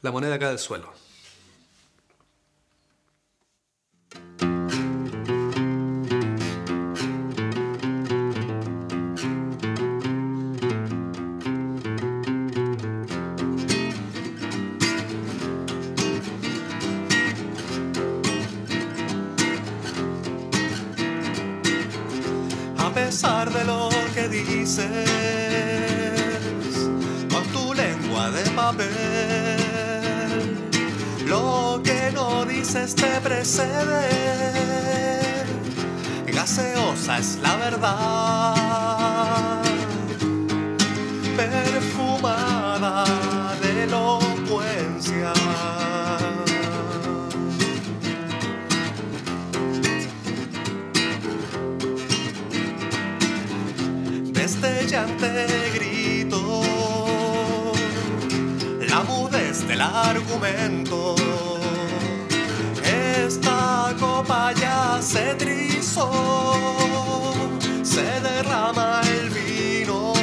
La moneda cae al suelo. A pesar de lo que dices con tu lengua de papel, lo que no dices te precede. Gaseosa es la verdad, perfumada de elocuencia. Destellante grito, la mudez del argumento. Esta copa ya se trizó, se derrama el vino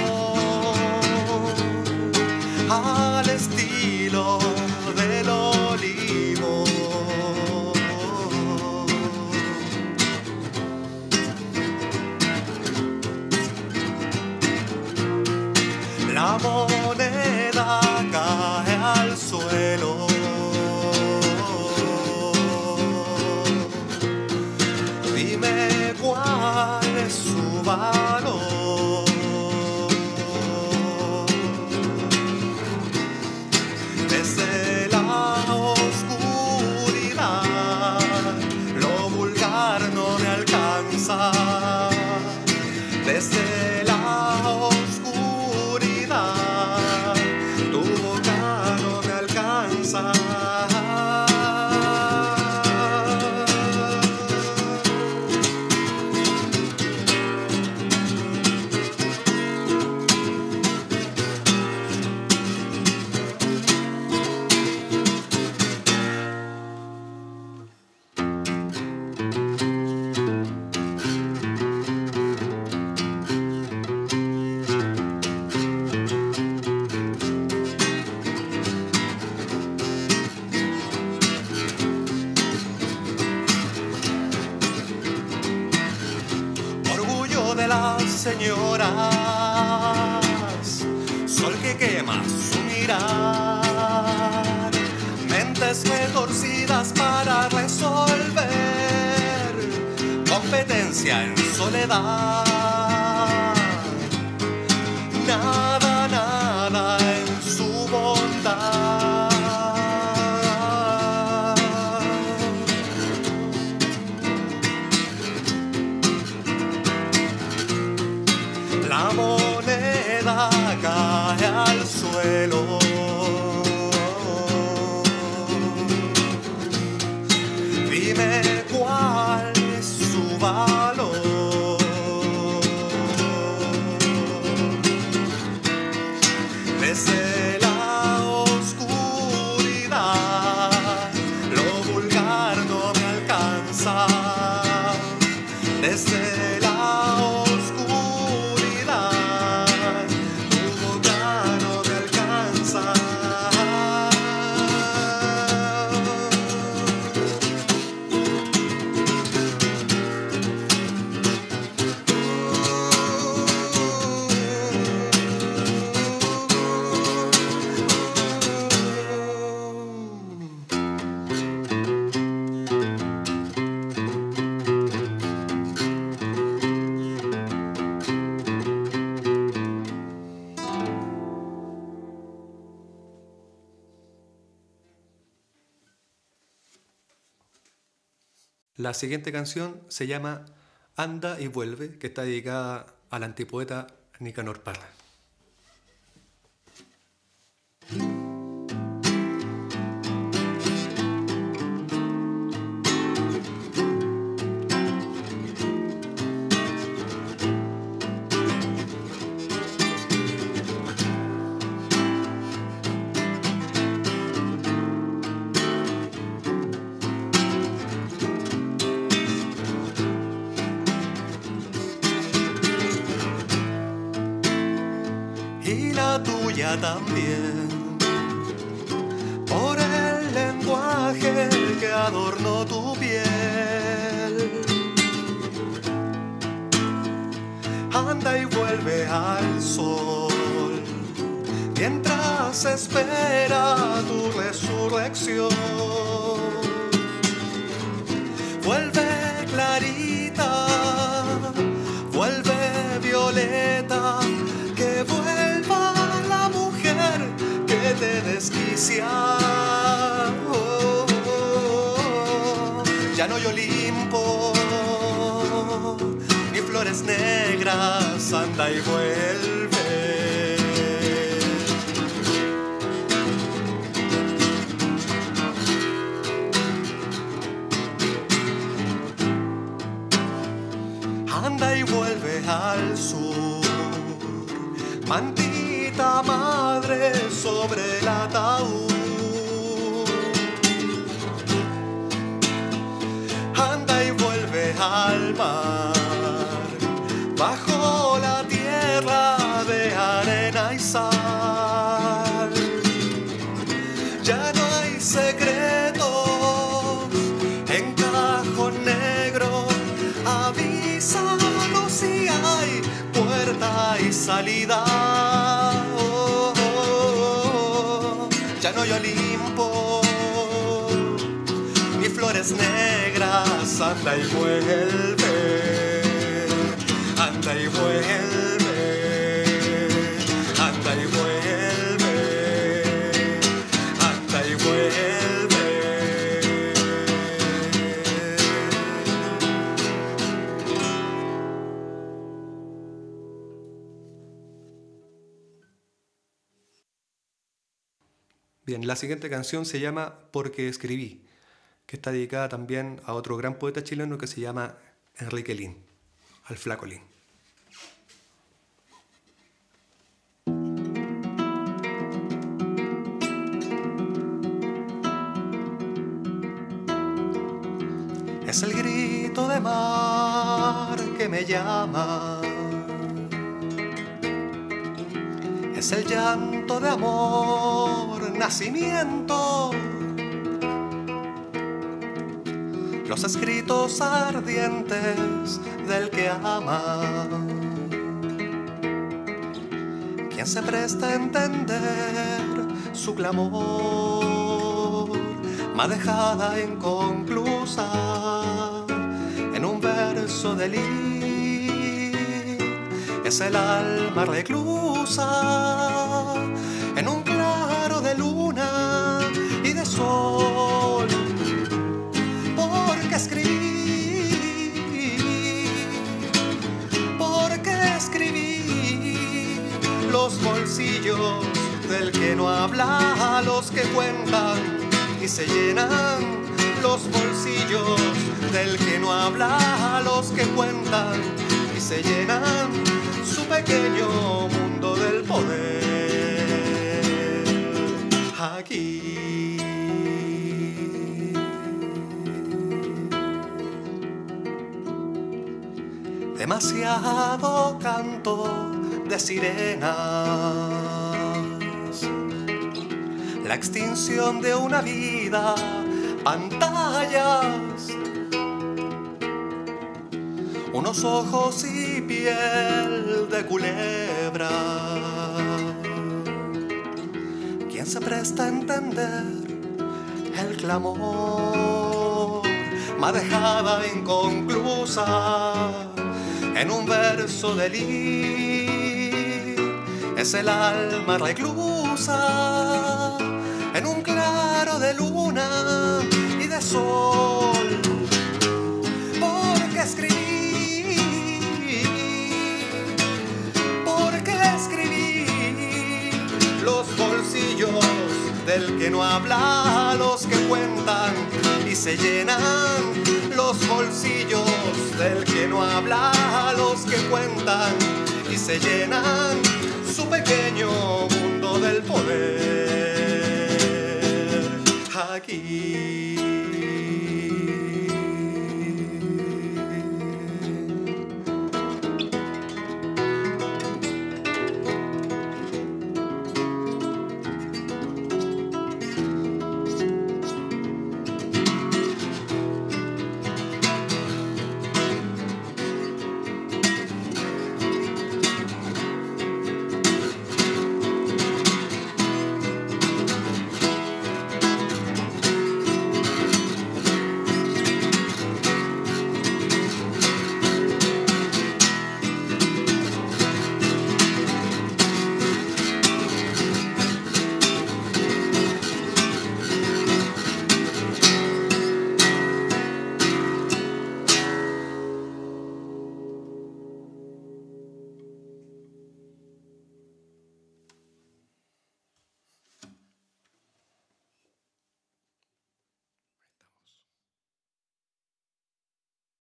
al estilo del olivo. La moneda cae al suelo. Dime cuál es su valor. Desde la oscuridad, lo vulgar no me alcanza. Desde la oscuridad, tu boca no me alcanza. Señoras, sol que quema su mirar, mentes retorcidas para resolver, competencia en soledad, nada, nada en su bondad. La moneda cae al suelo. Dime cuál es su valor. Desde la oscuridad, lo vulgar no me alcanza. Desde la oscuridad, la siguiente canción se llama Anda y Vuelve, que está dedicada al antipoeta Nicanor Parra. También, por adornó tu piel. Anda y vuelve al sol, mientras espera tu resurrección. Vuelve clarita, vuelve violeta, que vuelva la mujer que te desquicia. Ya no hay Olimpo, ni flores negras, anda y vuelve. Anda y vuelve al sur, mantita madre sobre el ataúd. Al mar, bajo la tierra de arena y sal. Ya no hay secretos en cajón negro. Avísanos si hay puerta y salida. Oh, oh, oh. Ya no hay Olimpo, ni flores negras. Anda y vuelve, anda y vuelve, anda y vuelve, anda y vuelve. Bien, la siguiente canción se llama Porque escribí, que está dedicada también a otro gran poeta chileno que se llama Enrique Lihn, al Flaco Lihn. Es el grito de mar que me llama, es el llanto de amor, nacimiento. Los escritos ardientes del que ama, quien se presta a entender su clamor, más dejada inconclusa en un verso de Lihn. Es el alma reclusa en un claro de luna y de sol. Porque escribí los bolsillos del que no habla, los que cuentan y se llenan. Los bolsillos del que no habla, los que cuentan y se llenan su pequeño mundo del poder. Aquí demasiado canto de sirenas, la extinción de una vida, pantallas, unos ojos y piel de culebra. ¿Quién se presta a entender el clamor, más dejada inconclusa en un verso de Lihn? Es el alma reclusa en un claro de luna y de sol. Porque escribí los bolsillos del que no habla, los que cuentan y se llenan. Los bolsillos del que no habla, los que cuentan y se llenan su pequeño mundo del poder. Aquí